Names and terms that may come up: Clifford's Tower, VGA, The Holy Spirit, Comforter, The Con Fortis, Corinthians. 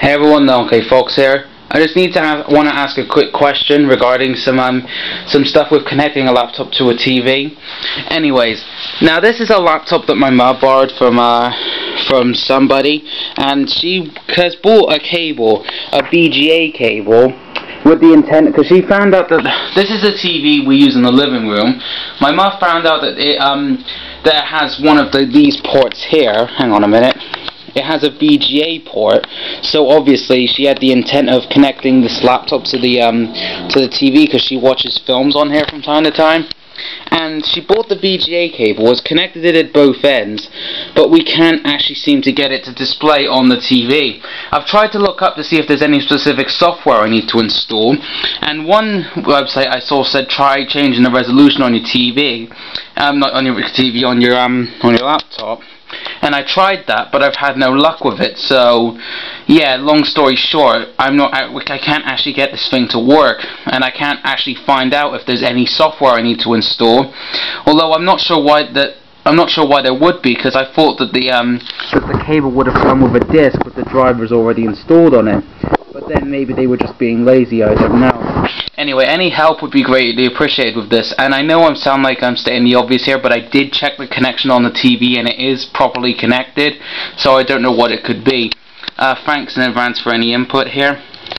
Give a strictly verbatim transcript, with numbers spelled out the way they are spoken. Hey everyone, the okay folks here. I just need to have, want to ask a quick question regarding some um, some stuff with connecting a laptop to a T V. Anyways, now this is a laptop that my mom borrowed from uh, from somebody, and she has bought a cable, a V G A cable, with the intent, because she found out that this is the T V we use in the living room. My mom found out that it um that it has one of the, these ports here. Hang on a minute. It has a V G A port, so obviously she had the intent of connecting this laptop to the um, to the T V, because she watches films on here from time to time. And she bought the V G A cable, was connected it at both ends, but we can't actually seem to get it to display on the T V. I've tried to look up to see if there's any specific software I need to install, and one website I saw said try changing the resolution on your T V, um, not on your T V, on your um, on your laptop. And I tried that, but I've had no luck with it. So, yeah. Long story short, I'm not. I, I can't actually get this thing to work, and I can't actually find out if there's any software I need to install. Although I'm not sure why that. I'm not sure why there would be, because I thought that the um that the cable would have come with a disc with the drivers already installed on it. But then maybe they were just being lazy. I don't know. Anyway, any help would be greatly appreciated with this, and I know I sound like I'm stating the obvious here, but I did check the connection on the T V and it is properly connected, so I don't know what it could be. Uh, thanks in advance for any input here.